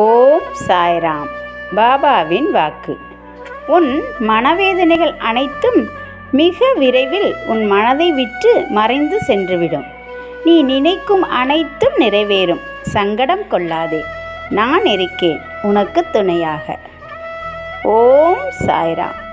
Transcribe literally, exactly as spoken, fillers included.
ஓம் சாய் ராம். பாபாவின் வாக்கு. உன் மனவேதனைகள் அனைத்தும் மிக விரைவில் உன் மனதை விட்டு மறைந்து சென்றுவிடும். நீ நினைக்கும் அனைத்தும் நிறைவேறும். சங்கடம் கொள்ளாதே, நான் இருக்கேன் உனக்கு துணையாக. ஓம் சாய் ராம்.